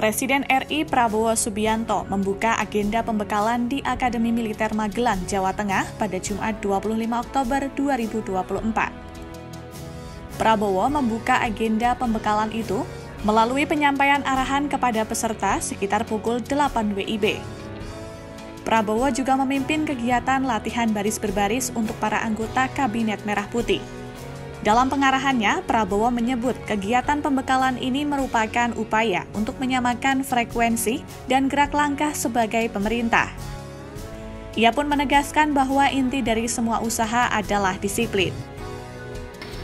Presiden RI Prabowo Subianto membuka agenda pembekalan di Akademi Militer Magelang, Jawa Tengah pada Jumat 25 Oktober 2024. Prabowo membuka agenda pembekalan itu melalui penyampaian arahan kepada peserta sekitar pukul 8 WIB. Prabowo juga memimpin kegiatan latihan baris berbaris untuk para anggota Kabinet Merah Putih. Dalam pengarahannya, Prabowo menyebut kegiatan pembekalan ini merupakan upaya untuk menyamakan frekuensi dan gerak langkah sebagai pemerintah. Ia pun menegaskan bahwa inti dari semua usaha adalah disiplin.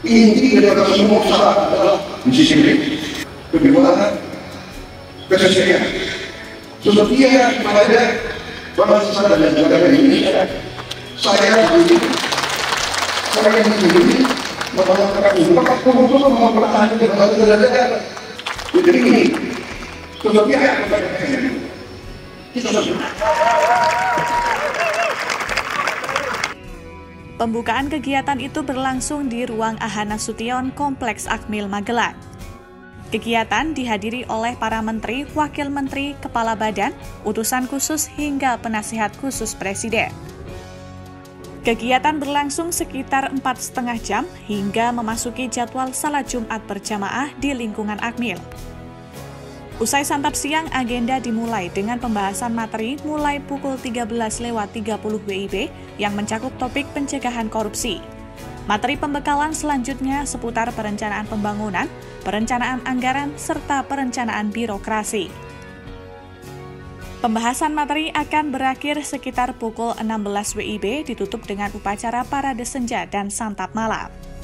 Inti dari semua usaha adalah disiplin, kebiwasaan, keseriusan. Sesungguhnya pada bangsa dan negara ini, saya sendiri, melakukan impact khusus mempertahankan kedaulatan. Jadi ini sebabnya kita semua. Pembukaan kegiatan itu berlangsung di Ruang Ahanasution Kompleks Akmil Magelang. Kegiatan dihadiri oleh para menteri, wakil menteri, kepala badan, utusan khusus hingga penasihat khusus presiden. Kegiatan berlangsung sekitar 4,5 jam hingga memasuki jadwal salat Jumat berjamaah di lingkungan Akmil. Usai santap siang, agenda dimulai dengan pembahasan materi mulai pukul 13.30 WIB yang mencakup topik pencegahan korupsi. Materi pembekalan selanjutnya seputar perencanaan pembangunan, perencanaan anggaran, serta perencanaan birokrasi. Pembahasan materi akan berakhir sekitar pukul 16 WIB, ditutup dengan upacara parade senja dan santap malam.